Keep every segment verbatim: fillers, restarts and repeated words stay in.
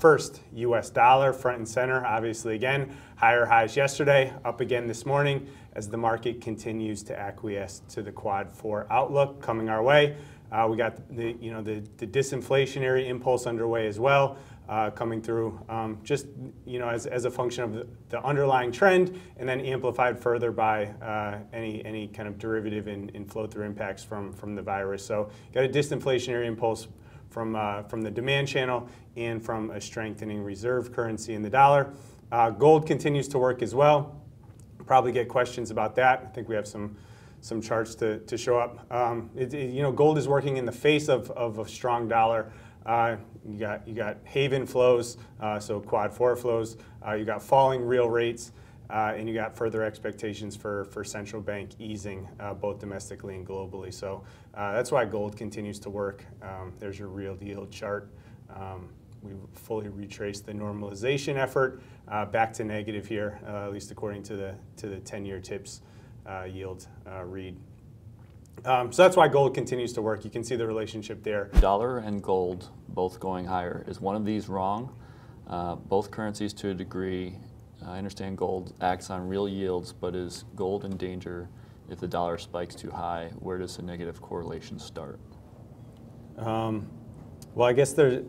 First, U S dollar front and center, obviously again, higher highs yesterday, up again this morning as the market continues to acquiesce to the Quad four outlook coming our way. Uh, we got the, you know, the, the disinflationary impulse underway as well, uh, coming through um, just, you know, as, as a function of the, the underlying trend, and then amplified further by uh, any, any kind of derivative in, in flow-through impacts from, from the virus. So got a disinflationary impulse from, uh, from the demand channel and from a strengthening reserve currency in the dollar. Uh, gold continues to work as well. Probably get questions about that. I think we have some some charts to, to show up. Um, it, it, you know, gold is working in the face of, of a strong dollar. Uh, you got you got haven flows, uh, so quad four flows. Uh, you got falling real rates, uh, and you got further expectations for for central bank easing, uh, both domestically and globally. So uh, that's why gold continues to work. Um, there's your real yield chart. Um, we fully retraced the normalization effort uh, back to negative here, uh, at least according to the to the ten-year tips. Uh, yield uh, read. Um, so that's why gold continues to work. You can see the relationship there. Dollar and gold both going higher. Is one of these wrong? Uh, both currencies to a degree. I understand gold acts on real yields, but is gold in danger if the dollar spikes too high? Where does the negative correlation start? Um, well, I guess there's,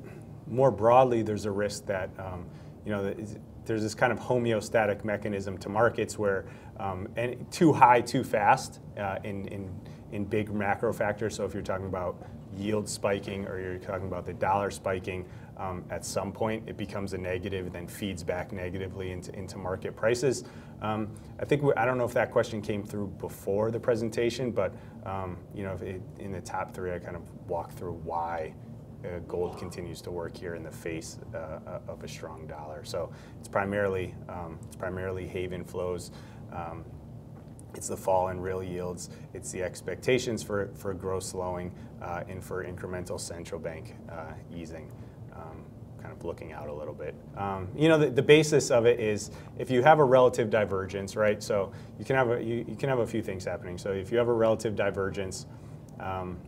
more broadly, there's a risk that, um, you know, that there's this kind of homeostatic mechanism to markets where um, and too high too fast uh, in, in, in big macro factors. So if you're talking about yield spiking or you're talking about the dollar spiking, um, at some point it becomes a negative and then feeds back negatively into, into market prices. Um, I think, we, I don't know if that question came through before the presentation, but um, you know, if it, in the top three I kind of walk through why Uh, gold continues to work here in the face uh, of a strong dollar. So it's primarily um, it's primarily haven flows, um, it's the fall in real yields, it's the expectations for for growth slowing uh, and for incremental central bank uh, easing. Um, kind of looking out a little bit. Um, you know, the, the basis of it is if you have a relative divergence, right? So you can have a, you, you can have a few things happening. So if you have a relative divergence. Um,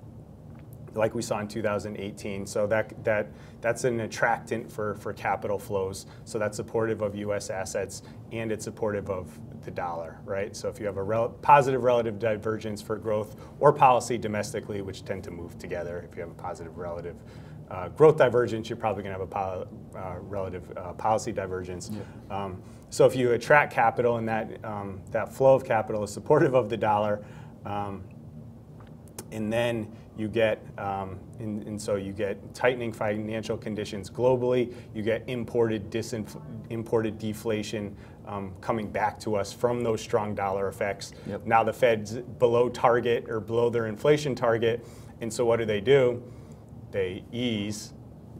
like we saw in two thousand eighteen, so that that that's an attractant for for capital flows, so that's supportive of U S assets and it's supportive of the dollar, right? So if you have a rel positive relative divergence for growth or policy domestically, which tend to move together, if you have a positive relative uh, growth divergence, you're probably going to have a pol uh, relative uh, policy divergence. Yeah. Um, so if you attract capital and that um, that flow of capital is supportive of the dollar, um, and then you get, um, and, and so you get tightening financial conditions globally. You get imported disinf imported deflation um, coming back to us from those strong dollar effects. Yep. Now the Fed's below target or below their inflation target, and so what do they do? They ease.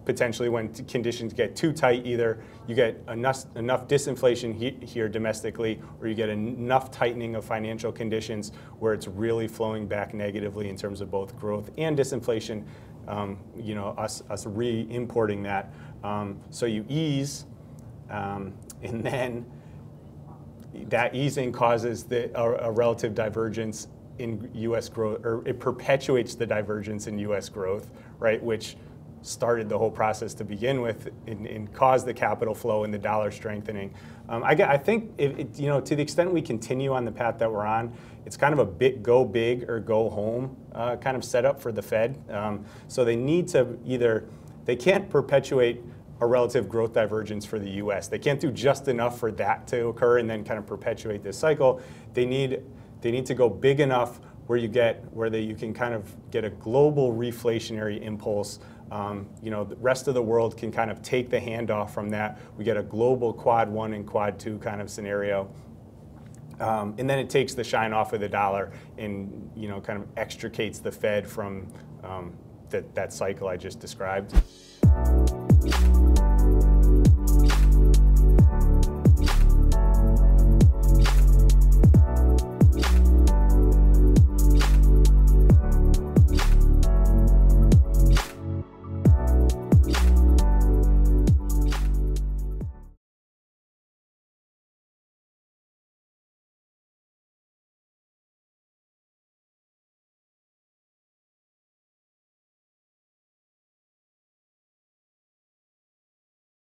Potentially when conditions get too tight, either you get enough, enough disinflation he here domestically, or you get enough tightening of financial conditions where it's really flowing back negatively in terms of both growth and disinflation, um, you know, us, us re-importing that. Um, so you ease, um, and then that easing causes the, a, a relative divergence in U S growth, or it perpetuates the divergence in U S growth, right, which started the whole process to begin with, and, and caused the capital flow and the dollar strengthening. Um, I, I think, it, it, you know, to the extent we continue on the path that we're on, it's kind of a bit go big or go home uh, kind of setup for the Fed. Um, so they need to either, they can't perpetuate a relative growth divergence for the U S. They can't do just enough for that to occur and then kind of perpetuate this cycle. They need, they need to go big enough where you get, where they, you can kind of get a global reflationary impulse. Um, you know, the rest of the world can kind of take the handoff from that. We get a global quad one and quad two kind of scenario. Um, and then it takes the shine off of the dollar and, you know, kind of extricates the Fed from um, that, that cycle I just described.